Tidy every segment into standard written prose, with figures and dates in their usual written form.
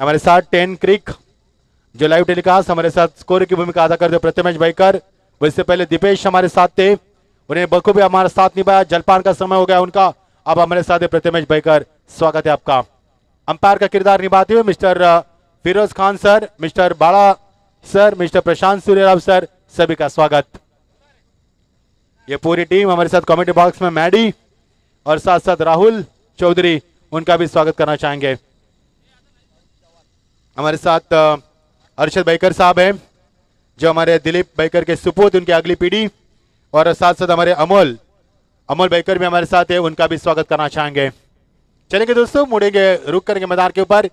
हमारे साथ टेन क्रिक जो लाइव टेलीकास्ट हमारे साथ स्कोर की भूमिका अदा करते प्रथमेश भाईकर, वैसे पहले दीपेश हमारे साथ थे, उन्हें बखूबी हमारे साथ निभाया, जलपान का समय हो गया उनका, अब हमारे साथ है प्रथमेश भाईकर, स्वागत है आपका। अंपायर का किरदार निभाते हुए mister Firoz Khan sir, mister Bala sir, mister Prashant Suryarao sir, सभी का स्वागत। ये पूरी टीम हमारे साथ कमेंट बॉक्स में मैडी और साथ साथ राहुल चौधरी, उनका भी स्वागत करना चाहेंगे। हमारे साथ अर्शद बेकर साहब हैं जो हमारे दिलीप बेकर के सुपुत्र, उनकी अगली पीढ़ी, और साथ साथ हमारे अमोल बेकर भी हमारे साथ है, उनका भी स्वागत करना चाहेंगे। चलेंगे दोस्तों, मुड़ेंगे रुक करके मैदान के ऊपर,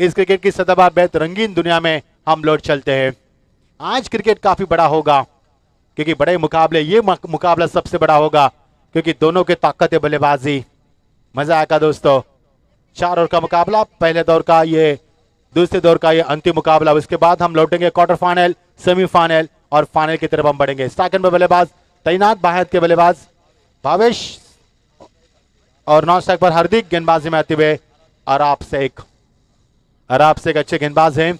इस क्रिकेट की सदाबहार बेहद रंगीन दुनिया में हम लौट चलते हैं। आज क्रिकेट काफी बड़ा होगा क्योंकि बड़े मुकाबले, ये मुकाबला सबसे बड़ा होगा क्योंकि दोनों के ताकत है बल्लेबाजी। मजा आएगा दोस्तों, चार ओवर का मुकाबला, पहले दौर का ये, दूसरे दौर का ये अंतिम मुकाबला, उसके बाद हम लौटेंगे क्वार्टर फाइनल, सेमीफाइनल और फाइनल की तरफ हम बढ़ेंगे। स्टार्टिंग में बल्लेबाज तैनात, भारत के बल्लेबाज भावेश और नॉन स्ट्राइक पर हार्दिक, गेंदबाजी में आते हुए अराब शेख अच्छे गेंदबाज हैं,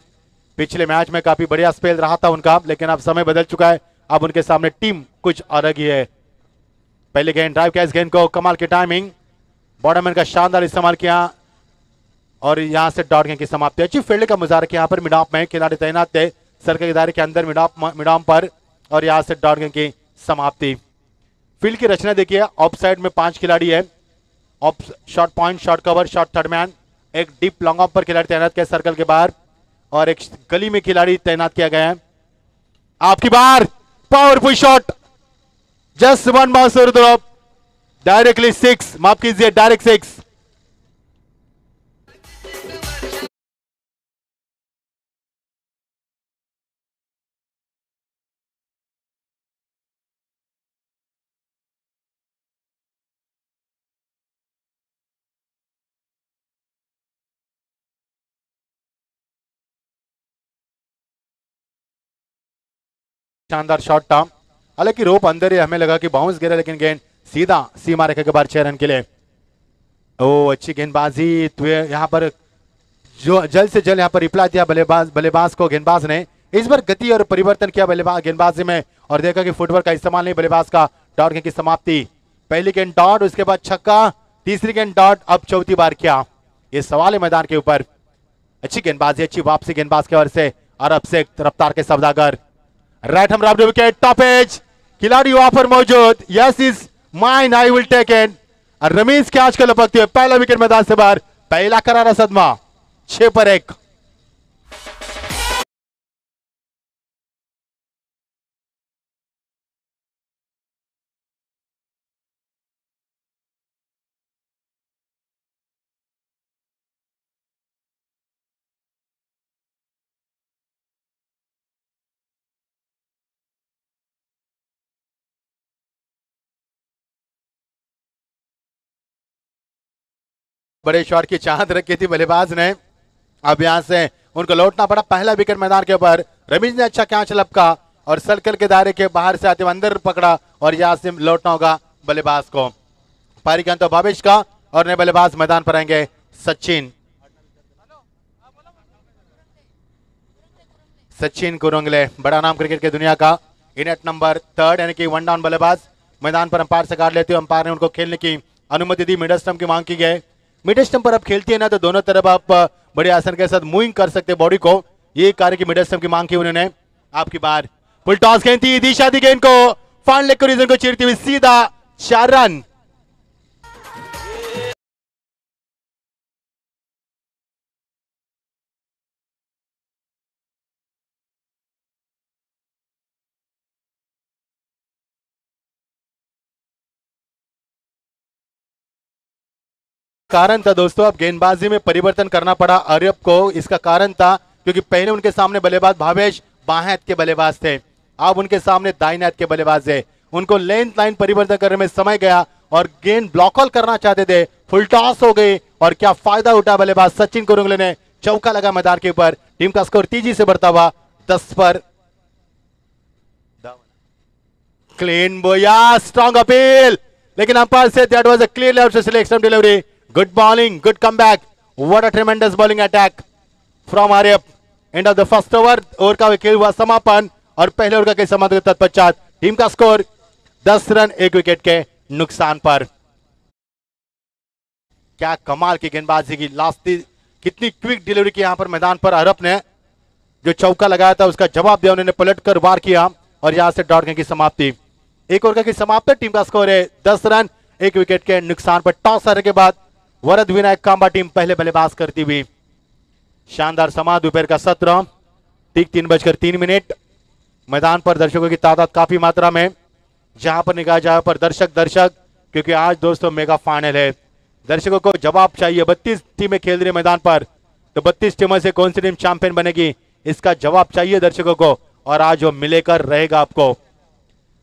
पिछले मैच में काफी बढ़िया स्पेल रहा था उनका, लेकिन अब समय बदल चुका है, अब उनके सामने टीम कुछ अलग ही है। पहले गेंद ड्राइव किया, इस गेंद को कमाल की टाइमिंग, बॉर्डरमैन का शानदार इस्तेमाल किया और यहां से डॉट गेंद की समाप्ति। अच्छी फील्ड का मुजाहरा किया यहाँ पर, मिड ऑफ में खिलाड़ी तैनात थे सर्कल के दायरे के अंदर, मिड ऑफ पर, और यहाँ से डॉट गेंद की समाप्ति। फील्ड की रचना देखिए, ऑफ साइड में 5 खिलाड़ी है, off short point, short cover, short third man, एक डीप लॉन्ग ऑफ पर खिलाड़ी तैनात किया सर्कल के बाहर, और एक गली में खिलाड़ी तैनात किया गया है। आपकी बार, powerful shot, just one bouncer drop, directly 6, माफ कीजिए डायरेक्ट 6। शानदार शॉट था, हालांकि रोप अंदर ही, हमें लगा कि बाउंस गिरा, लेकिन गेंद सीधा सीमा रेखा के बाहर 6 रन के लिए। ओह, अच्छी गेंदबाजी यहाँ पर, जो जल्द से जल्द यहाँ पर रिप्लाई दिया बल्लेबाज को गेंदबाज ने, इस बार गति और परिवर्तन किया बल्लेबाज गेंदबाजी में, और देखा कि फुटवर्क का इस्तेमाल नहीं बल्लेबाज का, डॉट गेंद की समाप्ति। पहली गेंद डॉट, उसके बाद छक्का, तीसरी गेंद डॉट, अब चौथी बार क्या, ये सवाल है मैदान के ऊपर। अच्छी गेंदबाजी, अच्छी वापसी गेंदबाज की ओर से, अरब से रफ्तार के सौदागर, राइट हम राब्डो विकेट, टॉप एज, खिलाड़ी वहां पर मौजूद, yes is mine, I will take it, और रमीज कैच को लपकते हुए पहला विकेट मैदान से बाहर, पहला करारा सदमा, 6 पर 1। बड़े शॉट की चाहत रखी थी बल्लेबाज ने, अब यहां से उनको लौटना पड़ा, पहला विकेट मैदान के ऊपर। रमीज ने अच्छा कैच लपका और सर्कल के दायरे के बाहर से आते हुए अंदर पकड़ा, और यहां से लौटना होगा बल्लेबाज को। पारी का अंत भावेश का, और नए बल्लेबाज मैदान पर आएंगे सचिन कुरुंगले, बड़ा नाम क्रिकेट की दुनिया का, इनट नंबर 3 यानी कि 1 डाउन बल्लेबाज, मैदान पर अंपायर से काट लेते हुए, अंपायर ने उनको खेलने की अनुमति दी, मिडल स्टंप की मांग की गई। मिड स्टंप पर आप खेलती है ना तो दोनों तरफ आप बड़े आसान के साथ मूविंग कर सकते हैं बॉडी को, ये कार्य की मिड स्टंप की मांग की उन्होंने। आपकी बार, फुल टॉस गेंद थी, दिशा दी गेंद को, फाइन लेग को रीजन को चीरती हुई सीधा 4 रन। कारण था दोस्तों, अब गेंदबाजी में परिवर्तन करना पड़ा अरब को, इसका कारण था क्योंकि पहले उनके सामने बल्लेबाज भावेश बाएं हाथ के बल्लेबाज थे, अब उनके सामने दाएं हाथ के बल्लेबाज है, उनको लेंथ लाइन परिवर्तन करने में समय गया और गेंद ब्लॉकआल करना चाहते थे, फुल टॉस हो गई और क्या फायदा उठा बल्लेबाज सचिन कुरुंगले ने, चौका लगा मैदान के ऊपर, टीम का स्कोर तेजी से बढ़ता हुआ 10 पर 10। क्लीन बोया, स्ट्रॉन्ग अपील, लेकिन अंपायर से that was a clear left से selection delivery, good bowling, good comeback, what a tremendous bowling attack from RF. End of the first over का खेल हुआ समापन और पहले ओवर का खेल समाप्त के तत्पश्चात टीम का स्कोर 10 रन 1 विकेट के नुकसान पर। क्या कमाल की गेंदबाजी की, लास्टी कितनी क्विक डिलीवरी की यहां पर मैदान पर। अरब ने जो चौका लगाया था उसका जवाब दिया, उन्होंने पलटकर वार किया और यहां से डॉट गेंद की समाप्ति। एक ओवर का समाप्त, टीम का स्कोर है 10 रन 1 विकेट के नुकसान पर। टॉस हारने के बाद वरदविनायक कांबा टीम पहले बल्लेबाज करती हुई। शानदार समा दोपहर का 17 ठीक 3:03। मैदान पर दर्शकों की तादाद काफी मात्रा में, जहां पर निकाय जहां पर दर्शक क्योंकि आज दोस्तों मेगा फाइनल है। दर्शकों को जवाब चाहिए, 32 टीमें खेल रही मैदान पर, तो 32 टीमों से कौन सी टीम चैंपियन बनेगी इसका जवाब चाहिए दर्शकों को, और आज वो मिलेकर रहेगा आपको।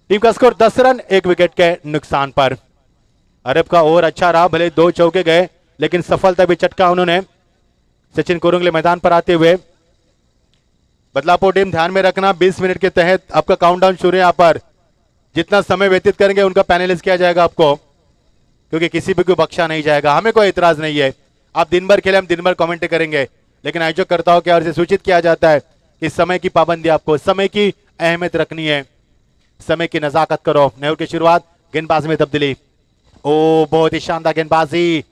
टीम का स्कोर 10 रन 1 विकेट के नुकसान पर। अरब का ओवर अच्छा रहा, भले 2 चौके गए लेकिन सफलता भी चटका उन्होंने। सचिन कुरुंगले मैदान पर आते हुए। बदलापुर टीम ध्यान में रखना, 20 मिनट के तहत आपका काउंटडाउन शुरू है। यहाँ पर जितना समय व्यतीत करेंगे उनका पैनलिस्ट किया जाएगा आपको, क्योंकि किसी भी को बख्शा नहीं जाएगा। हमें कोई एतराज नहीं है, आप दिन भर खेले, हम दिन भर कमेंट्री करेंगे, लेकिन आयोजक करता हो क्या सूचित किया जाता है कि समय की पाबंदी, आपको समय की अहमियत रखनी है, समय की नजाकत करो। नए ओवर की शुरुआत, गेंदबाजी में तब्दीली। ओ बहुत ही शानदार गेंदबाजी,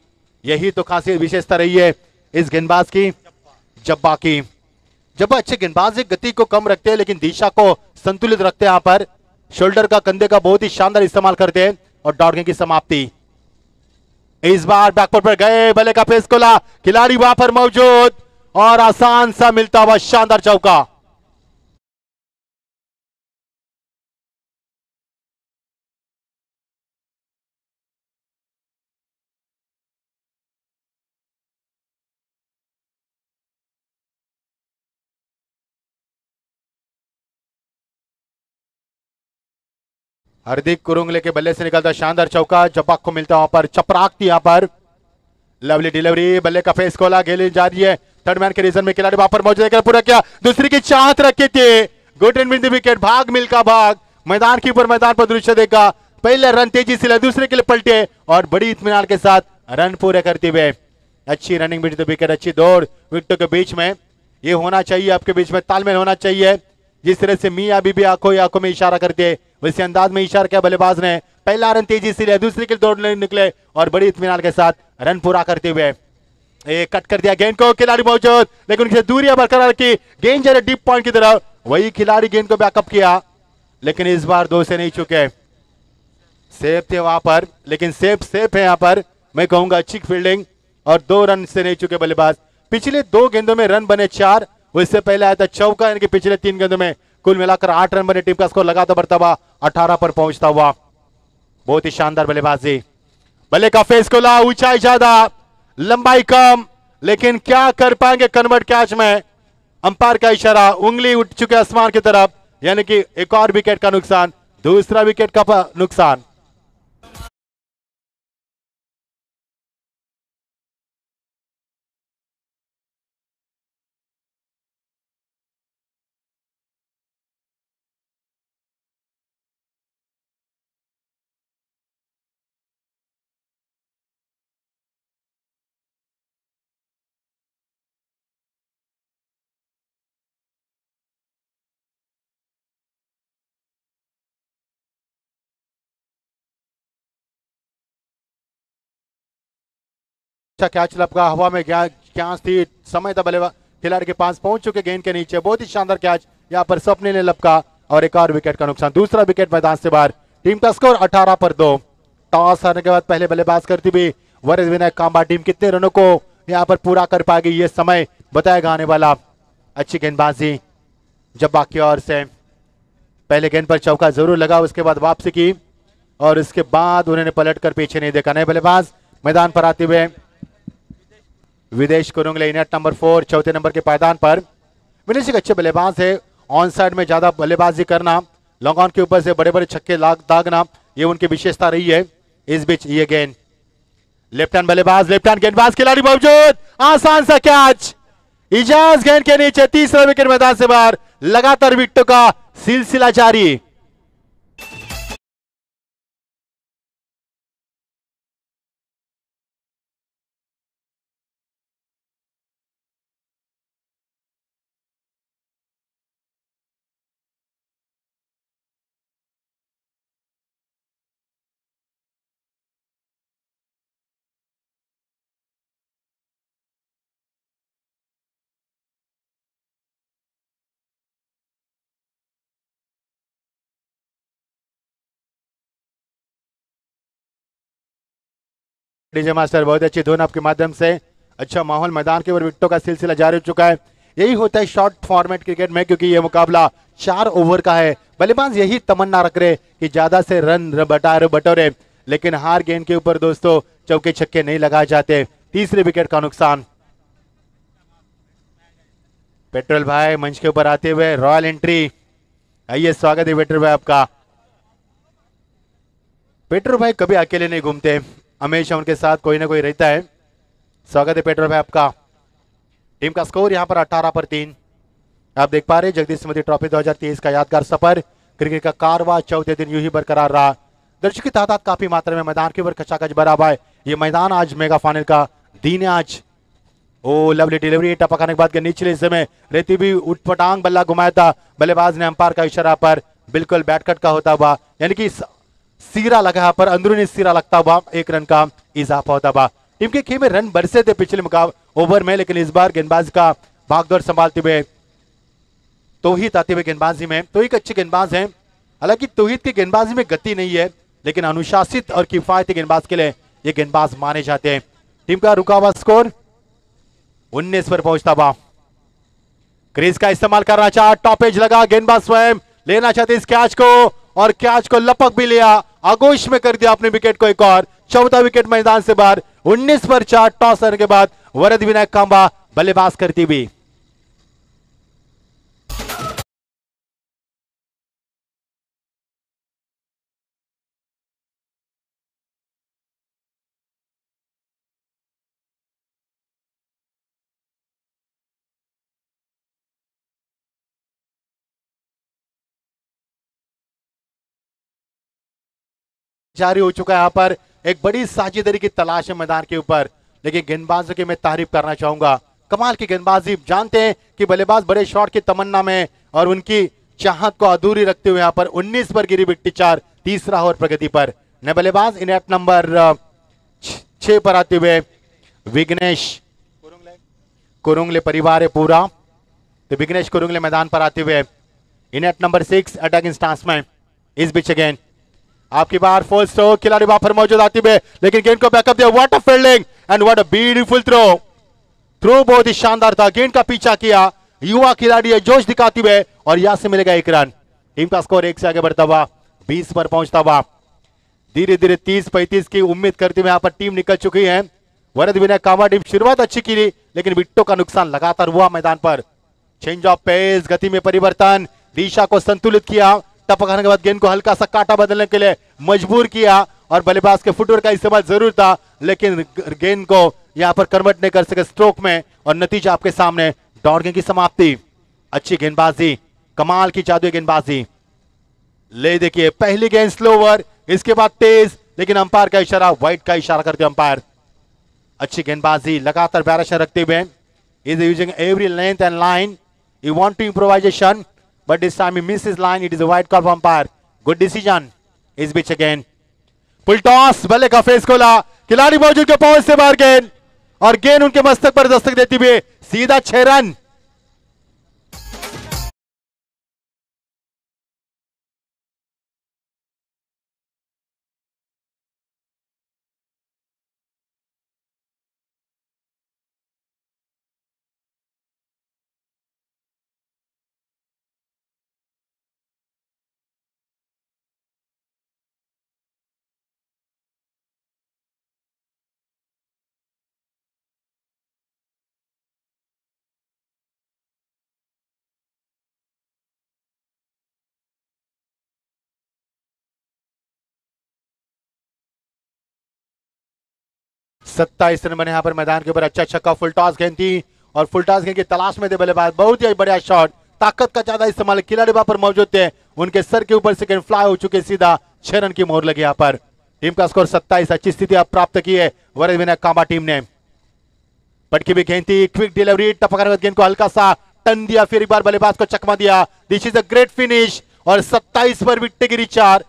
यही तो खासी विशेषता रही है इस गेंदबाज की, जब्बा की। जब्बा अच्छे गेंदबाज है, गति को कम रखते हैं लेकिन दिशा को संतुलित रखते हैं। यहाँ पर शोल्डर का, कंधे का बहुत ही शानदार इस्तेमाल करते हैं और डॉट गेंद की समाप्ति। इस बार बैकफुट पर गए, बल्ले का फेस खोला, खिलाड़ी वहां पर मौजूद और आसान सा मिलता हुआ शानदार चौका। हार्दिक कुरुंगले के बल्ले से निकलता शानदार चौका, जब्बा को मिलता वहां पर चपराकती, यहाँ पर लवली डिलीवरी, बल्ले का फेस खोला, गेली जा रही है थर्ड मैन के रीजन में, खिलाड़ी वहां पर मौजूद है, पूरा किया, दूसरी की चाहत रखी थी, good and with wicket, Bhaag Milkha भाग, मैदान के ऊपर मैदान पर दृश्य देखा। पहले रन तेजी से दूसरे के लिए पलटे और बड़ी इत्मीनान के साथ रन पूरे करते हुए। अच्छी रनिंग बिटवीन द विकेट, अच्छी दौड़ विकेटों के बीच में, ये होना चाहिए आपके बीच में तालमेल होना चाहिए। जिस तरह से मियां बीबी आंखों में इशारा करते हैं वैसे अंदाज में इशारा किया बल्लेबाज ने। पहला रन तेजी से लिया, दूसरे के दौड़ निकले और बड़ी इत्मीनान के साथ रन पूरा करते हुए। कट कर दिया गेंद को, खिलाड़ी मौजूद लेकिन उनसे दूरी बरकरार की, गेंद जा रही डीप पॉइंट की तरफ, वही खिलाड़ी गेंद को बैकअप किया लेकिन इस बार 2 से नहीं चुके। सेफ थे वहां पर, लेकिन सेफ है यहाँ पर, मैं कहूंगा अच्छी फील्डिंग और 2 रन से नहीं चुके बल्लेबाज। पिछले 2 गेंदों में रन बने 4, उससे पहले आया था चौका, यानी कि पिछले 3 गेंदों में कुल मिलाकर 8 रन बने। टीम का स्कोर लगातार बढ़ता हुआ 18 पर पहुंचता हुआ। बहुत ही शानदार बल्लेबाजी, बल्ले का फेस खोला, ऊंचाई ज्यादा लंबाई कम, लेकिन क्या कर पाएंगे कन्वर्ट कैच में। अंपायर का इशारा, उंगली उठ चुके आसमान की तरफ, यानी कि एक और विकेट का नुकसान, दूसरा विकेट का नुकसान। अच्छा कैच लपका, हवा में क्या थी, समय था बल्लेबाज, खिलाड़ी के पास पहुंच चुके गेंद के नीचे। बहुत ही शानदार कैच यहां पर स्वप्निल ने लपका और एक और विकेट का नुकसान, दूसरा विकेट मैदान से बाहर। टीम का स्कोर 18 पर 2। टॉस हारने के बाद पहले बल्लेबाज करती हुई वरदविनायक कांबा टीम कितने रनों को यहां पर पूरा कर पाएगी ये समय बताएगा आने वाला। अच्छी गेंदबाजी जब्बा की ओर से, पहले गेंद पर चौका जरूर लगा, उसके बाद वापसी की और उसके बाद उन्होंने पलट कर पीछे नहीं देखा। नए बल्लेबाज मैदान पर आते हुए विदेश कुरुंगले, इनट नंबर 4 चौथे नंबर के पायदान पर। विदेश एक अच्छे बल्लेबाज है, ऑन साइड में ज्यादा बल्लेबाजी करना, लॉन्ग ऑन के ऊपर से बड़े बड़े छक्के दागना, ये उनकी विशेषता रही है। इस बीच ये गेंद, लेफ्ट हैंड बल्लेबाज, लेफ्ट हैंड गेंदबाज, खिलाड़ी मौजूद, आसान सा कैच, इजाज गेंद के नीचे, तीसरा विकेट मैदान से बाहर। लगातार विकेटों का सिलसिला जारी। डीजे मास्टर बहुत अच्छी धुन आपके माध्यम से, अच्छा माहौल मैदान के ऊपर, विकेटों का सिलसिला जारी हो चुका है। यही होता है शॉर्ट फॉर्मेट क्रिकेट में, क्योंकि ये मुकाबला 4 ओवर का है। बल्लेबाज यही तमन्ना रख रहे कि ज्यादा से रन बटोरे, लेकिन हार गेंद के ऊपर दोस्तों चौके छक्के नहीं लगाए जाते। तीसरे विकेट का नुकसान। पेट्रोल भाई मंच के ऊपर आते हुए रॉयल एंट्री, आइए स्वागत है पेट्रोल भाई आपका। पेट्रोल भाई कभी अकेले नहीं घूमते, हमेशा उनके साथ कोई ना कोई रहता है। स्वागत है पेट्रोल भाई आपका। टीम का स्कोर यहां पर 18/3 आप देख पा रहे। जगदीश स्मृति ट्रॉफी 2023 का यादगार सफर, क्रिकेट का कारवा 14 दिन यूं ही बरकरार रहा। दर्शक की तादाद काफी मात्रा में मैदान के ऊपर खचाखच भरा हुआ है। ये मैदान आज मेगा फाइनल का दिन है आज। ओ लवली डिलीवरी, टपकाने के बाद के निचले हिस्से में रेती भी उठपटांग बल्ला घुमाया था। बल्लेबाज ने अंपायर का इशारा पर बिल्कुल बैटकट का होता हुआ, यानी कि सीरा लगा पर अंदरूनी सीरा लगता हुआ 1 रन का इजाफा होता हुआ। टीम के खेमे रन बरसे थे पिछले ओवर में, लेकिन इस बार गेंदबाज का भागदौड़ संभालते हुए तौहीद आते हुए गेंदबाजी में, तो एक अच्छे गेंदबाज हैं। हालांकि तौहीद की गेंदबाजी में गति नहीं है, लेकिन अनुशासित और किफायती गेंदबाज के लिए ये गेंदबाज माने जाते हैं। टीम का रुका हुआ स्कोर 19 पर पहुंचता हुआ। क्रीज का इस्तेमाल करना चाहा, टॉप एज लगा, गेंदबाज स्वयं लेना चाहते इस कैच को, और कैच को लपक भी लिया, आगोश में कर दिया अपने विकेट को। एक और 14 विकेट मैदान से बाहर। 19 पर 4 टॉस करने के बाद वर्धविनायक कांबा बल्लेबाज करती हुई। जारी हो चुका है यहाँ पर एक बड़ी साझेदारी की तलाश है मैदान के ऊपर, लेकिन गेंदबाजों की मैं तारीफ करना चाहूंगा। कमाल की गेंदबाजी, जानते हैं कि बल्लेबाज बड़े शॉट की तमन्ना में और उनकी चाहत को अधूरी रखते हुए यहाँ पर 19 पर गिरी विकेट 4, तीसरा ओवर प्रगति पर। नए बल्लेबाज इन एट नंबर 6 पर आते हुए विघ्नेश कुरुंगले परिवार है पूरा, तो विघ्नेश कुरुंगले मैदान पर आते हुए in at number 6 attacking stance में। इस बीच अगेन आपकी बार फुल स्टॉक खिलाड़ी वहां पर मौजूद आती है, लेकिन गेंद को बैकअप दिया। What a fielding and what a beautiful throw बहुत ही शानदार था। गेंद का पीछा किया, युवा खिलाड़ी है, जोश दिखाती हुए, और यहां से मिलेगा 1 रन। टीम का स्कोर 1 से आगे बढ़ता हुआ 20 पर पहुंचता हुआ। धीरे धीरे 30-35 की उम्मीद करते हुए यहां पर टीम निकल चुकी है। वर्धविनायक कांबा टीम शुरुआत अच्छी की, लेकिन विकेटों का नुकसान लगातार हुआ मैदान पर। चेंज ऑफ पेस, गति में परिवर्तन, दिशा को संतुलित किया, टपकाने के बाद गेंद को हल्का सा काटा बदलने के लिए मजबूर किया, और बल्लेबाज के फुटवर्क का इस्तेमाल जरूर था, लेकिन गेंद को यहां पर कन्वर्ट नहीं कर सके स्ट्रोक में, और नतीजा आपके सामने। दौड़ गेंद की समाप्ति, अच्छी गेंदबाजी, कमाल की जादुई गेंदबाजी। ले देखिए पहली गेंद स्लोवर, इसके बाद तेज, लेकिन अंपायर का इशारा, व्हाइट का इशारा करते अंपायर। अच्छी गेंदबाजी, लगातार बैरशन रखते हुए। Is using every length and line, you want to improvisation but this time he missed his line. It is a wide call from umpire, good decision. Is pitch again, pull toss, balle ka face khola, khiladi maujood ke pahunch se bahar gain, aur gain unke mastak par dastak deti hue seedha 6 run. सत्ताईस run बने यहाँ पर मैदान के ऊपर। अच्छा छक्का, full toss गेंद थी, और फुल टॉस गेंद की तलाश में थे बल्लेबाज। बहुत ही बढ़िया शॉट, ताकत का ज्यादा इस्तेमाल, खिलाड़ी वहां पर मौजूद थे, उनके सर के ऊपर से गेंद फ्लाई हो चुके, सीधा 6 रन की मोहर लगी यहाँ पर। टीम का स्कोर 27, अच्छी स्थिति आप प्राप्त की है वर्धविनायक कांबा टीम ने। पटकी भी गेंद थी, क्विक डिलीवरी, टपक गेंद को हल्का सा टन दिया, फिर एक बार बल्लेबाज को चकमा दिया। This is a great finish, और 27 पर विकेट गिरी 4,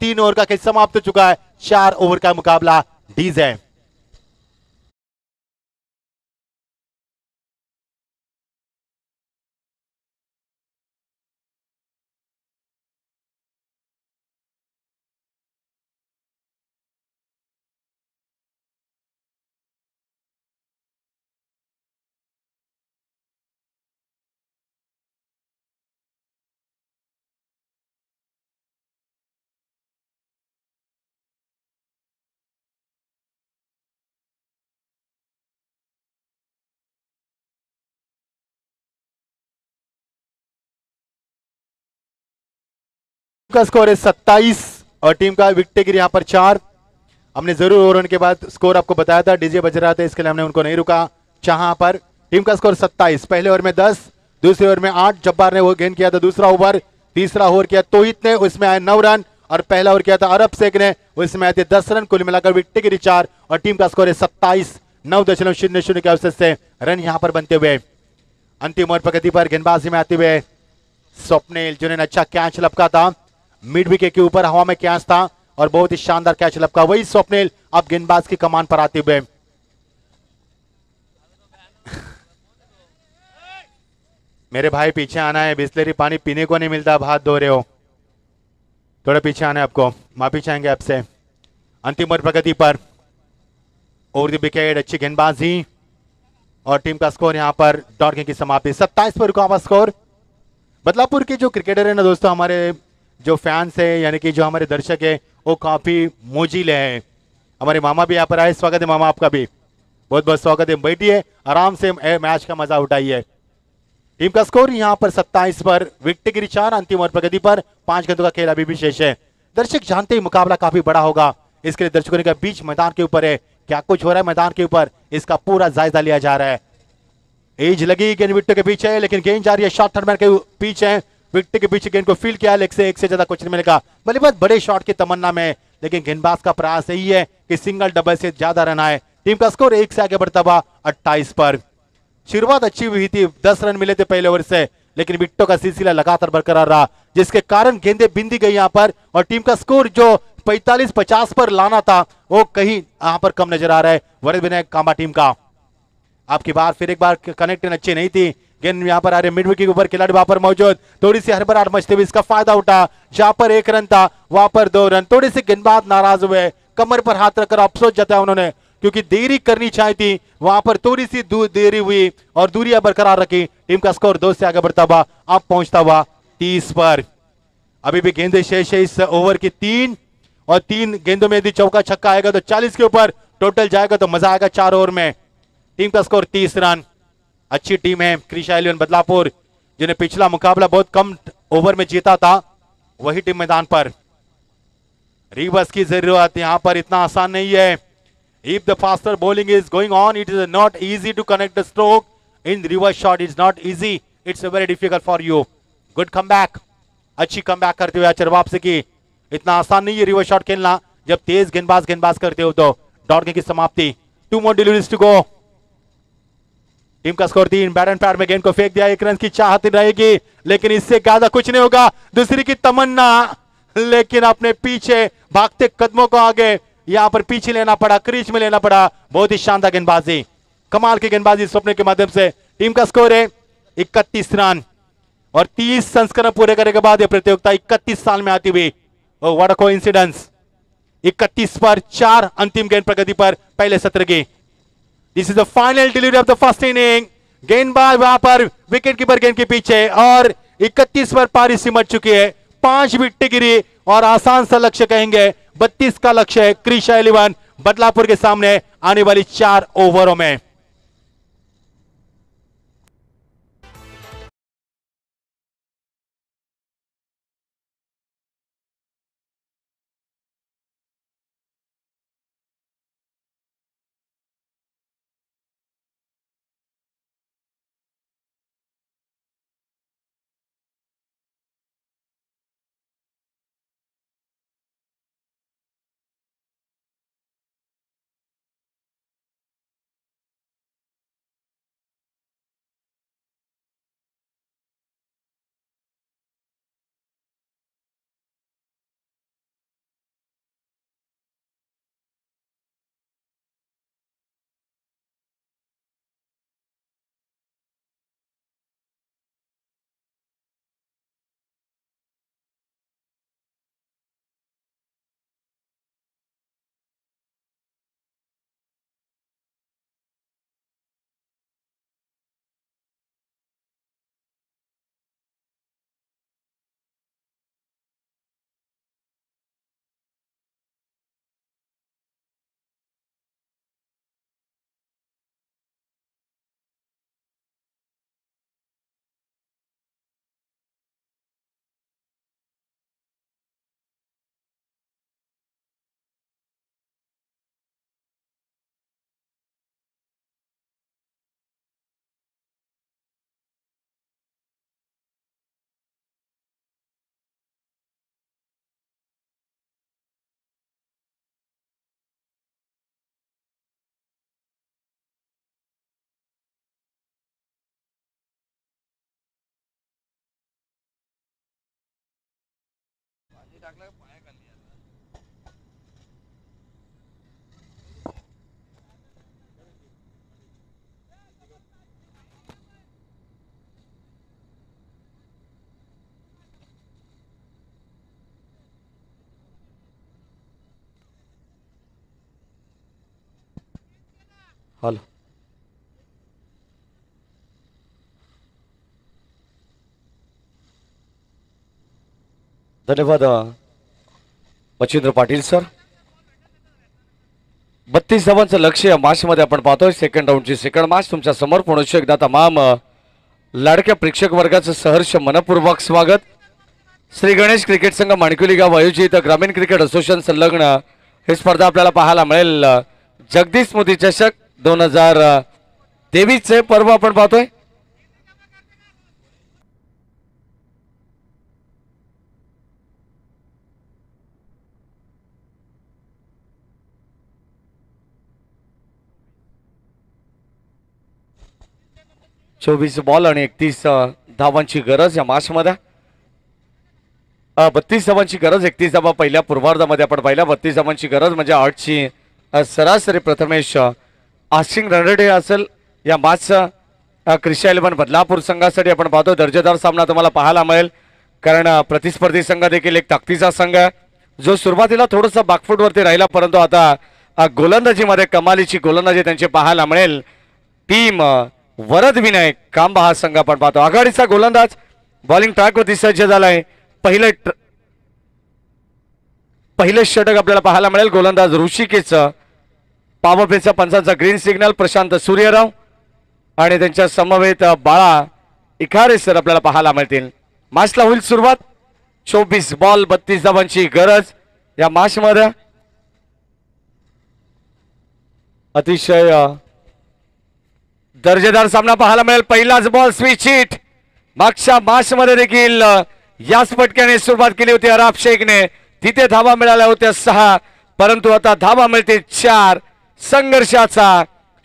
3 ओवर का खेल समाप्त हो चुका है। 4 ओवर का मुकाबला डीज है। का स्कोर है 27 और टीम का विकेट गिर यहाँ पर 4। हमने जरूर ओवर के बाद स्कोर आपको बताया था, डीजे बज रहा था इसके लिए हमने उनको नहीं रुका। जहां पर टीम का स्कोर 27, पहले ओवर में 10, दूसरे ओवर में 8। जब्बार ने वो गेंद किया था दूसरा ओवर, तीसरा ओवर किया तोहित ने, उसमें आए 9 रन। और पहला ओवर किया था अरब शेख ने, उसमें आए थे 10 रन। कुल मिलाकर विकेट गिरी 4 और टीम का स्कोर है 27। 9.00 के अवसर से रन यहाँ पर बनते हुए। अंतिम ओवर प्रगति पर गेंदबाजी में आते हुए स्वप्निल, जिन्होंने अच्छा कैच लपका था, मिड विकेट के ऊपर हवा में कैच था और बहुत ही शानदार कैच लपका। वही स्वप्निल अब गेंदबाज की कमान पर आते हुए। मेरे भाई पीछे आना है, बिस्लेरी पानी पीने को नहीं मिलता, हाथ धो रहे हो, थोड़ा पीछे आना है आपको, माफी चाहेंगे आपसे। अंतिम ओवर प्रगति पर ओवर द विकेट, अच्छी गेंदबाजी और टीम का स्कोर यहाँ पर डॉट की समाप्ति 27 पर रुका हुआ स्कोर। बदलापुर के जो क्रिकेटर है ना दोस्तों, हमारे जो फैंस है यानी कि जो हमारे दर्शक है वो काफी मोजीले हैं। हमारे मामा भी यहाँ पर आए, स्वागत है मामा आपका भी, बहुत बहुत स्वागत है, बैठिए आराम से मैच का मजा उठाइए। टीम का स्कोर यहाँ पर 27 पर विकेट गिरी 4। अंतिम ओवर प्रगति पर 5 गेंदों का खेल अभी भी शेष है। दर्शक जानते ही मुकाबला काफी बड़ा होगा, इसके लिए दर्शकों का बीच मैदान के ऊपर है, क्या कुछ हो रहा है मैदान के ऊपर इसका पूरा जायजा लिया जा रहा है। एज लगी गेंद विकेट के पीछे, लेकिन गेंद जा रही है शॉर्ट थर्ड मैन के पीछे। विकेट के पीछे गेंद को फील्ड किया, लेग से एक से ज्यादा कुछ नहीं मिलेगा। बल्लेबाज बड़े शॉट की तमन्ना में, लेकिन गेंदबाज का प्रयास यही है कि सिंगल डबल से ज्यादा रन आए। टीम का स्कोर 1 से आगे बढ़ता हुआ 28 पर। शुरुआत अच्छी हुई थी, 10 रन मिले थे पहले ओवर से, लेकिन विकेटों का सिलसिला लगातार बरकरार रहा, जिसके कारण गेंदे बिंदी गई यहाँ पर और टीम का स्कोर जो 45-50 पर लाना था वो कहीं यहाँ पर कम नजर आ रहा है। वर्धविनायक कांबा टीम का आपकी बार फिर एक बार कनेक्शन अच्छी नहीं थी। गेंद यहाँ पर आ रही है मिड विकेट के ऊपर, खिलाड़ी वहां पर मौजूद, थोड़ी सी हड़बड़ाहट मचते हुए इसका फायदा उठा। जहां पर 1 रन था वहां पर 2 रन। थोड़े से गेंदबाज नाराज हुए, कमर पर हाथ रखकर अफसोस जताया उन्होंने, क्योंकि देरी करनी चाहिए थी, वहां पर थोड़ी सी देरी हुई और दूरियां बरकरार रखी। टीम का स्कोर 2 से आगे बढ़ता हुआ अब पहुंचता हुआ 30 पर। अभी भी गेंदे शेष है इस ओवर की 3, और 3 गेंदों में यदि चौका छक्का आएगा तो 40 के ऊपर टोटल जाएगा, तो मजा आएगा 4 ओवर में। टीम का स्कोर 30 रन। अच्छी टीम है क्रिशा 11 बदलापुर, जिन्हें पिछला मुकाबला बहुत कम ओवर में जीता था, वही टीम मैदान पर। रिवर्स की जरूरत यहां पर इतना आसान नहीं है। If the faster bowling is going on, it is not easy to connect the stroke in reverse shot, is not easy, it's very difficult for you. Good comeback, अच्छी कमबैक करते हुए आचर वापसी की। इतना आसान नहीं है रिवर्स शॉट खेलना जब तेज गेंदबाज करते हो तो। डॉट की समाप्ति, 2 more deliveries to go. Team का स्कोर 3। बैट एंड पैड में गेंद को फेंक दिया, 1 रन की चाहत रहेगी, लेकिन इससे ज्यादा कुछ नहीं होगा। दूसरी की तमन्ना, लेकिन अपने पीछे भागते कदमों को आगे यहां पर पीछे लेना पड़ा, क्रीज में लेना पड़ा। बहुत ही शानदार गेंदबाजी, कमाल की गेंदबाजी स्वप्न के माध्यम से। टीम का स्कोर है 31 रन और 30 संस्करण पूरे करने के बाद यह प्रतियोगिता 31 साल में आती हुई। व्हाट अ कोइंसिडेंस, 31 पर 4 अंतिम गेंद प्रगति पर पहले सत्र की। This is the final delivery of the first inning. गेंदबाज वहां पर विकेट कीपर गेंद के पीछे और 31 पर पारी सिमट चुकी है। 5 विकेट गिरी और आसान सा लक्ष्य कहेंगे, 32 का लक्ष्य है क्रिशा 11 बदलापुर के सामने आने वाली 4 ओवरों में। टाकला पाया कर लिया था। हेलो धन्यवाद मच्छिंद्र पाटील सर। 32 धावांच लक्ष्य मार्च मध्ये आपण पाहतोय। सेकंड राउंडची सेकंड मॅच तुमच्या समोर पुनश्च एकदा तमाम लाडक्या प्रेक्षक वर्गाचं सहर्ष मनपूर्वक स्वागत। श्री गणेश क्रिकेट संघ माणिकुली गाव आयोजित ग्रामीण क्रिकेट असोसिएशन संलग्न ही स्पर्धा आपल्याला पाहायला मिळेल। जगदीश स्मृती चषक 2023 चे पर्व आपण पाहतोय। चौबीस बॉल आणि 31 धावांची गरज या मॅच मध्ये। 32 धावांची गरज, 31 धावा पहिल्या पूर्वार्धामध्ये आपण पाहिला। 32 धावांची गरज म्हणजे 8ची सरासरी प्रथमेश आशिंग रणरेडे असेल। या मॅचचा क्रिशा इलेवन बदलापूर संघासाठी आपण पाहतो दर्जेदार सामना तुम्हाला पाहायला मिळेल, कारण प्रतिस्पर्धी संघ देखील एक ताकदीचा संघ जो सुरुवातीला थोडासा बाकफूटवरती राहिला, परंतु आता गोलंदाजीमध्ये कमालीची गोलंदाजी त्यांची पाहायला मिळेल। टीम वरदविनायक कांबा हा संघ आपण पाहतो। आघाडीचा गोलंदाज बॉलिंग ट्रॅकवरती सज्ज झालाय। पहिलं षटक आपल्याला पाहायला मिळेल। गोलंदाज ऋषिकेशचा पावर प्लेचा 55चा ग्रीन सिग्नल प्रशांत सूर्यराव आणि त्यांच्या समवेत बाळा इखारे सर आपल्याला पाहायला मिळतील। मॅचला होईल सुरुवात। 24 बॉल 32 धावांची गरज या मॅच मध्ये। अतिशय दर्जेदार सामना पाहायला मिळेल। पहिलाच बॉल स्विच हिट। मागच्या मॅच मध्ये देखील याच फटक्याने सुरुवात केली होती अरब शेखने, तिथे धावा मिळाल्या होत्या 6, परंतु आता धावा मिळते 4। संघर्षाचा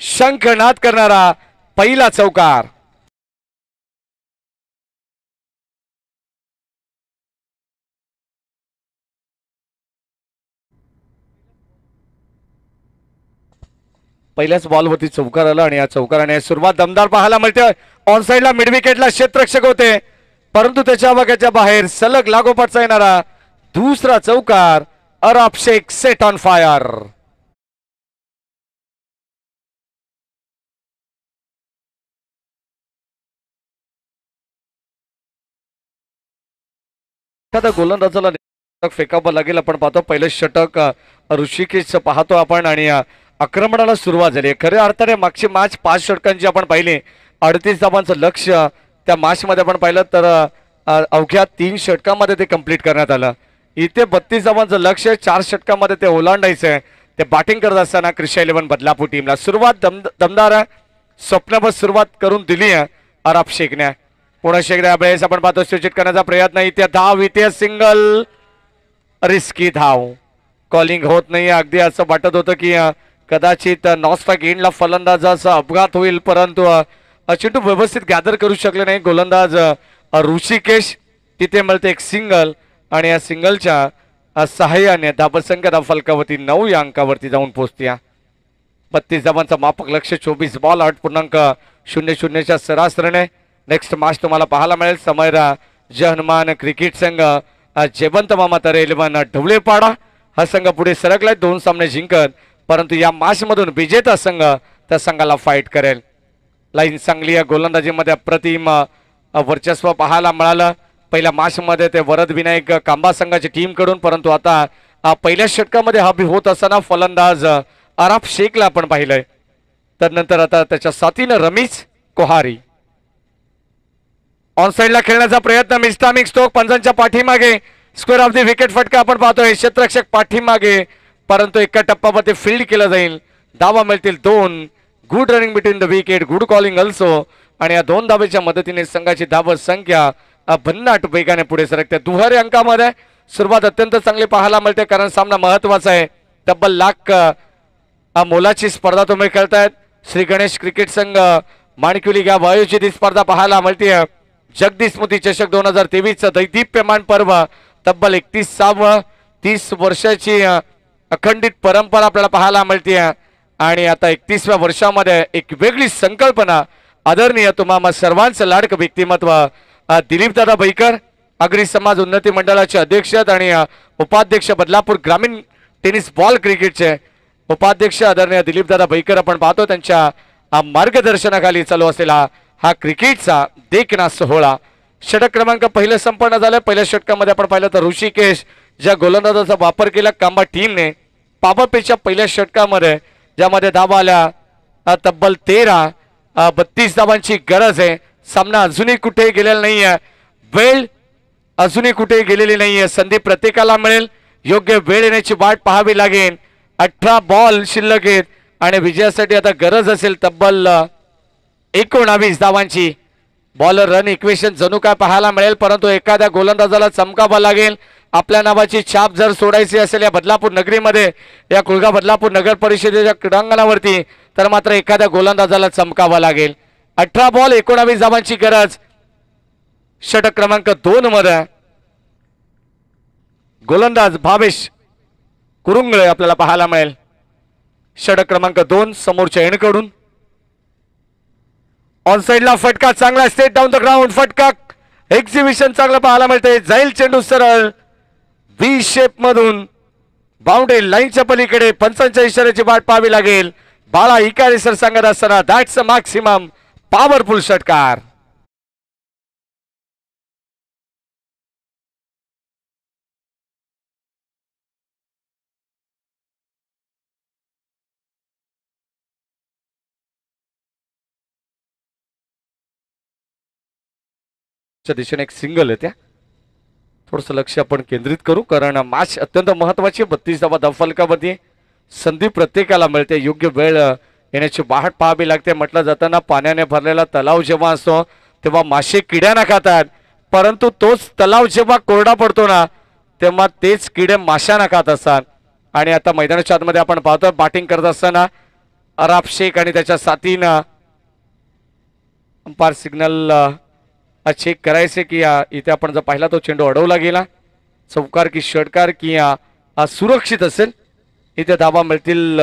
शंखनाद करणारा पहिला चौकार। पहिल्याच बॉलवरती चौकार आला आणि या चौकाराने सुरुवात दमदार पाहायला मिळते। ऑन साईडला मिड विकेटला क्षेत्ररक्षक होते, परंतु त्याच्या आवाक्याच्या बाहेर सलग लागोपाठचा येणारा दूसरा चौकार। अरब शेख सेट ऑन फायर। एखादा गोलंदाजाला फेकावं लागेल आपण पाहतो। पहिलं षटक ऋषिकेशचं पाहतो आपण आणि आक्रमणाला सुरुवात झाली। खऱ्या अर्थाने मागची मॅच 5 षटकांची आपण पाहिली, 38 धावांचं लक्ष्य त्या मॅचमध्ये आपण पाहिलं, तर अवघ्या 3 षटकांमध्ये ते कंप्लीट करण्यात आलं। इथे 32 धावांचं लक्ष्य 4 षटकांमध्ये ते ओलांडायचं आहे। ते बॅटिंग करत असताना क्रिशा इलेवन बदलापूर टीमला सुरुवात दमदार आहे, स्वप्नावर सुरुवात करून दिली आहे अरब शेखने। पुनश्च एकदा वेळेस आपण पाहतो सूचित करण्याचा प्रयत्न, इथे धाव, इथे सिंगल, रिस्की धाव, कॉलिंग होत नाही। अगदी असं वाटत होतं की कदाचित नॉस्टॉक एंडला फलंदाजाचा अपघात होईल, परंतु चिंटू व्यवस्थित गॅदर करू शकले नाही। गोलंदाज ऋषिकेश तिथे मिळते एक सिंगल आणि या सिंगलच्या सहाय्याने धावसंख्या धाव फलकावरती 9 या अंकावरती जाऊन पोहोचते। 32 धावांचा मापक लक्ष, 24 बॉल 8.00च्या सरासरीने। नेक्स्ट मॅच तुम्हाला पाहायला मिळेल समयरा जहनमान क्रिकेट संघ जयवंत मामा तर 11 ढवळेपाडा हा संघ पुढे सरकलाय, 2 सामने जिंकत, परंतु या मॅचमधून विजेता संघ त्या संघाला फाईट करेल। लाईन चांगली या गोलंदाजीमध्ये अप्रतिम वर्चस्व पाहायला मिळालं पहिल्या मॅचमध्ये ते वरदविनायक कांबा संघाची टीमकडून, परंतु आता पहिल्या षटकामध्ये हवी होत असताना फलंदाज अरब शेखला आपण पाहिलंय, तर नंतर आता त्याच्या साथीनं रमेश कोहारे। ऑन साईडला खेळण्याचा प्रयत्न, मिस्टामिक्स स्टोक 55च्या पाठीमागे स्क्वेअर ऑफ द विकेट फटका आपण पाहतोय। क्षेत्ररक्षक पाठीमागे, परंतु एका टप्प्यामध्ये फील्ड केलं जाईल, धावा मिळतील 2। Good running between the wicket, good calling also, आणि या 2 धावेच्या मदतीने संघाची धावसंख्या भन्नाट वेगाने पुढे सरकते। दुहेरी अंकामध्ये सुरुवात अत्यंत चांगली पाहायला मिळते, कारण सामना महत्वाचा आहे। तब्बल लाख मोलाची स्पर्धा तुम्ही खेळतायत। श्री गणेश क्रिकेट संघ माणिकुली गाव आयोजित स्पर्धा पाहायला मिळते। जगदीश स्मृती चषक 2023 दैदीप्यमान पर्व तब्बल 31 वर्षाची अखंडित परंपरा आपल्याला पाहायला मिळते आणि आता 31व्या वर्षामध्ये एक वेगळी संकल्पना आदरणीय तुम्हा सर्वांचं लाडक व्यक्तिमत्व दिलीप दादा भैकर अग्री समाज उन्नती मंडळाचे अध्यक्ष आणि उपाध्यक्ष बदलापूर ग्रामीण टेनिस बॉल क्रिकेटचे उपाध्यक्ष आदरणीय दिलीप दादा भैकर आपण पाहतो त्यांच्या मार्गदर्शनाखाली चालू असलेला हा क्रिकेटचा देखना सोहळा। षटक क्रमांक पहिले संपन्न झाले। पहिल्या षटकामध्ये आपण पाहिलं तर ऋषिकेश ज्या गोलंदाजाचा वापर केला कांबा टीमने पाबापेच्या पहिल्या षटकामध्ये ज्यामध्ये धावा आल्या तब्बल 13 32 धावांची गरज आहे। सामना अजूनही कुठे गेलेला नाहीये, वेळ अजूनही कुठे गेलेली नाहीये, संधी प्रत्येकाला मिळेल, योग्य वेळ येण्याची वाट पाहावी लागेल। 18 बॉल शिल्लक आहेत आणि विजयासाठी आता गरज असेल तब्बल 19 धावांची। बॉलर रन इक्वेशन जणू काय पाहायला मिळेल परंतु एखाद्या गोलंदाजाला चमकावा लागेल। आपल्या नावाची छाप जर सोडायची असेल या बदलापूर नगरीमध्ये या कुलगा बदलापूर नगर परिषदेच्या क्रीडांगणावरती तर मात्र एखाद्या गोलंदाजाला चमकावा लागेल। 18 बॉल 19 धावांची गरज। षटक क्रमांक 2 मध्ये गोलंदाज भावेश कुरुंगळे आपल्याला पाहायला मिळेल। षटक क्रमांक 2 समोरच्या एंडकडून ऑन साइडला फटका चांगला स्टेट डाउन द ग्राउंड फटका एक्झिबिशन चांगला पाहायला मिळते। जाईल चेंडू सरळ व्ही शेप मधून बाउंड्री लाईनच्या पलीकडे 45 इशाऱ्याची बाट पाहावी लागेल। बाळा इकारी सर सांगत असताना दॅट्स अ मॅक्सिमम पॉवरफुल षटकार। दिशेने एक सिंगल आहे, थोडंसं लक्ष आपण केंद्रित करू कारण मॅच अत्यंत महत्वाची। 32 धावा धावफलकामध्ये संधी प्रत्येकाला मिळते, योग्य वेळ येण्याची वाट पाहावी लागते। म्हटलं जाताना पाण्याने भरलेला तलाव जेव्हा असतो तेव्हा मासे किड्यांना खातात परंतु तोच तलाव जेव्हा कोरडा पडतो ना तेव्हा तेच किडे माशांना खात असतात। आणि आता मैदानाच्या आतमध्ये आपण पाहतोय बॅटिंग करत असताना अराब शेख आणि त्याच्या साथीनं अंपायर सिग्नल चेक करायचे की इथे आपण जर पाहिला तो चेंडू अडवला गेला, चौकार की षटकार की सुरक्षित असेल, इथे धावा मिळतील।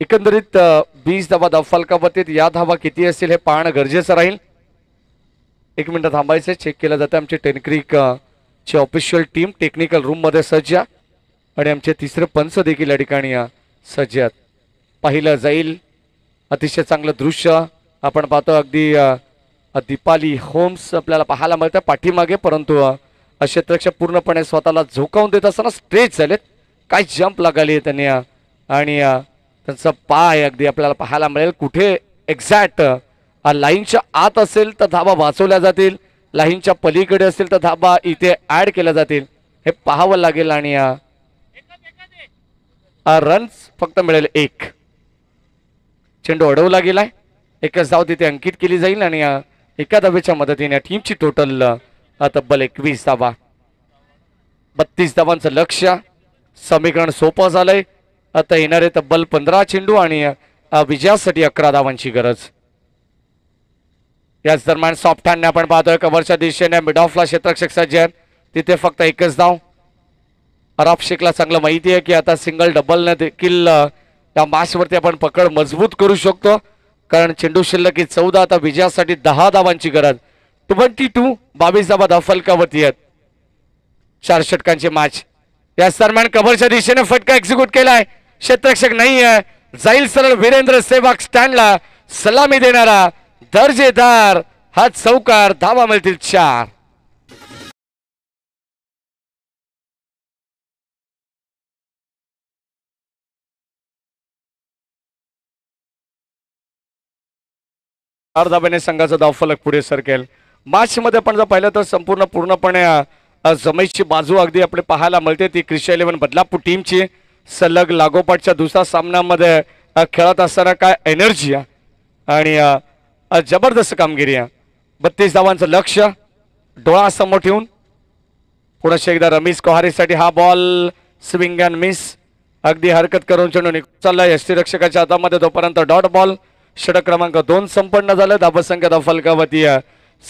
एकंदरीत 20 धावा धावफलकाबाबतीत या धावा किती असतील हे पाहणं गरजेचं राहील। एक मिनिट थांबायचं, चेक केलं जातं। आमचे टेनक्रिक ची ऑफिशियल टीम टेक्निकल रूम मध्ये सज्ज आणि आमचे तिसरे पंच देखील या ठिकाणी सज्ज आहेत। पाहिलं जाईल अतिशय चांगलं दृश्य आपण पाहतो। अगदी दीपाली होम्स आपल्याला पाहायला मिळतं पाठीमागे परंतु क्षेत्ररक्षक पूर्णपणे स्वतःला झोकावून देत असताना स्ट्रेच झालेत, काय जंप लागले त्यांनी आणि त्यांचा पाय अगदी आपल्याला पाहायला मिळेल। कुठे एक्झॅक्ट लाईनच्या आत असेल तर धावा वाचवल्या जातील, लाईनच्या पलीकडे असेल तर धावा इथे ॲड केल्या जातील, हे पाहावं लागेल। आणि रन्स फक्त मिळेल 1। चेंडू अडवला गेलाय, एकच धाव तिथे अंकित केली जाईल आणि एका धावेच्या मदतीने टीमची टोटल तब्बल 21 धावा। 32 धावांचं लक्ष्य, समीकरण सोपं झालंय। आता येणारे तब्बल 15 चेंडू आणि विजयासाठी 11 धावांची गरज। याच दरम्यान सॉफ्ट हँडने आपण पाहतोय कव्हरच्या दिशेने मिड ऑफला क्षेत्ररक्षक सज्ज आहेत, तिथे फक्त एकच धाव। अराब शेखला चांगलं माहिती आहे की आता सिंगल डबलने देखील त्या मॅचवरती आपण पकड मजबूत करू शकतो कारण चेंडू शिल्लक 14, आता विजयासाठी 10 धावांची गरज। 22 धावा धावफलकावरती आहेत, 4 षटकांची मॅच। या दरम्यान कव्हरच्या दिशेने फटका एक्झिक्यूट केलाय, क्षेत्ररक्षक नाही आहे, जाईल सरळ वीरेंद्र सेवाग स्टँडला सलामी देणारा दर्जेदार हा चौकार। धावा मिळतील 4। धाब्याने संघाचा धावफलक पुढे सरकेल। मॅच मध्ये आपण जर पाहिलं तर संपूर्ण पूर्णपणे जमेची बाजू अगदी आपले पाहायला मिळते ती क्रिशा 11 बदलापूर टीमची। सलग लागोपाठच्या दुसऱ्या सामन्यामध्ये खेळत असताना काय एनर्जी आणि जबरदस्त कामगिरी आहे। 32 धावांचं लक्ष डोळ्यासमोर ठेवून पुन्हा एकदा रमेश कोहारेसाठी हा बॉल स्विंग अँड मिस, अगदी हरकत करून चेंडू निघून चालला यष्टीरक्षकाच्या हातामध्ये, तोपर्यंत डॉट बॉल। षटक क्रमांक 2 संपन्न झालं. धावसंख्या दा फलकावती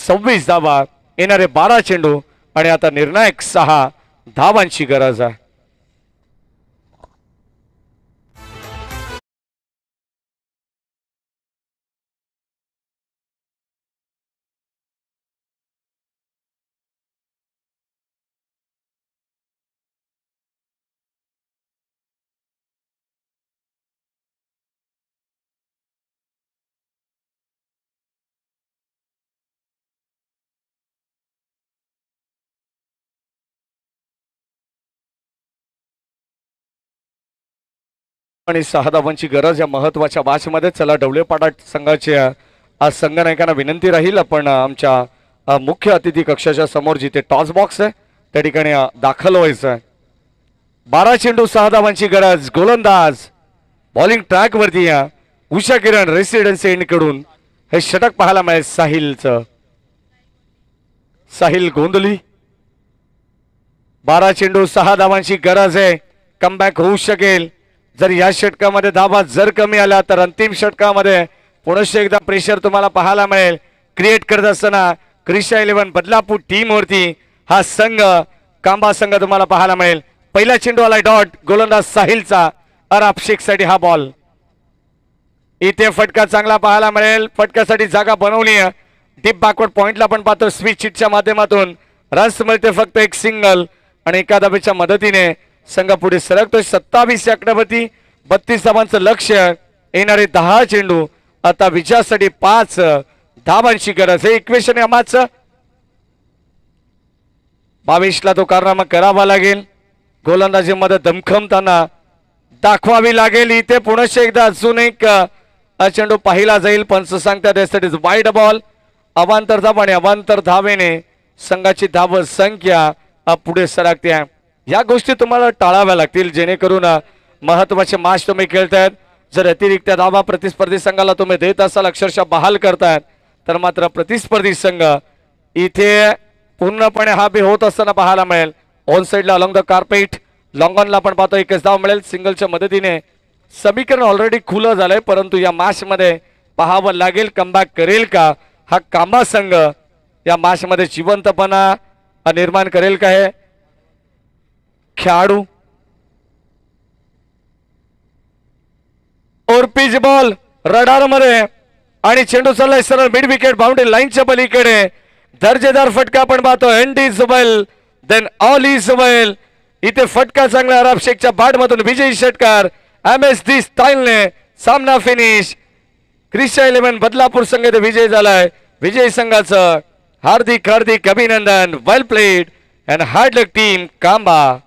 26 धावा, येणारे 12 चेंडू आणि आता निर्णायक 6 धावांची गरज आहे. सहा धावांची गरज या महत्वाच्या मॅच मध्ये. चला डवळे पाडा संघाच्या आज संघनायकांना विनंती राहील आपण आमच्या मुख्य अतिथी कक्षाच्या समोर जिथे टॉस बॉक्स आहे त्या ठिकाणी दाखल व्हायचं आहे. 12 चेंडू 6 धावांची गरज. गोलंदाज बॉलिंग ट्रॅक वरती या उषा किरण रेसिडेन्सी एंड कडून हे षटक पाहायला मिळेल. साहिलचं साहिल गोंधली. 12 चेंडू 6 धावांची गरज आहे. कमबॅक होऊ शकेल जर या षटकामध्ये धावा जर कमी आल्या तर अंतिम षटकामध्ये पुनश्च एकदा प्रेशर तुम्हाला पाहायला मिळेल. क्रिएट करत असताना क्रिशा 11 बदलापूर टीमवरती हा संघ कांबा संघ तुम्हाला पाहायला मिळेल. पहिला चेंडू आला डॉट. गोलंदाज साहिलचा अरब शेख साठी हा बॉल. इथे फटका चांगला पाहायला मिळेल. फटकासाठी जागा बनवली आहे. डीप बॅकवर्ड पॉइंटला पण पाहतो स्विच हिटच्या माध्यमातून रन्स मिळते. फक्त एक सिंगल आणि एका धावेच्या मदतीने संघ पुढे सरकतोय. 27 अकरावती 32 धावांचं लक्ष्य. येणारे 10 चेंडू आता विजयासाठी 5 धावांची गरज आहे. इक्वेशन या मॅचचं 22 ला तो कारनामा करावा लागेल. गोलंदाजीमध्ये दमखमताना दाखवावी लागेल. इथे पुनश्च एकदा अजून एक चेंडू पाहिला जाईल. पंच सांगतात यासाठी वाईड बॉल. अवांतर धाव आणि अवांतर धावेने संघाची धाव संख्या पुढे सरकते आहे. या गोष्टी तुम्हाला टाळाव्या लागतील जेणेकरून महत्वाचे मॅच तुम्ही खेळतायत. जर अतिरिक्त धावा प्रतिस्पर्धी संघाला तुम्ही देत असाल अक्षरशः बहाल करतायत तर मात्र प्रतिस्पर्धी संघ इथे पूर्णपणे हाबी होत असताना पाहायला मिळेल. ऑन साईडला अलॉंग द कार्पेट लॉंग ऑनला पण पाहतो एकच धाव मिळेल. सिंगलच्या मदतीने समीकरण ऑलरेडी खुलं झालंय परंतु या मॅचमध्ये पाहावं लागेल कमबॅक करेल का हा कांबा संघ. या मॅचमध्ये जिवंतपणा निर्माण करेल का हे खेळाडू. और पिच बॉल रडार मध्ये आणि चेंडू चाललाय सरळ मिड विकेट बाउंड्री लाईनच्या पलीकडे. दर्जेदार फटका आपण पाहतो. And is well then all is well. इथे फटका चांगला अरब शेखच्या बाटमधून विजयी षटकार. MSD स्टाईलने सामना फिनिश. क्रिशा 11 बदलापूर संघ इथे विजयी झालाय. विजयी संघाचं हार्दिक हार्दिक अभिनंदन. Well played and hard luck team Kamba.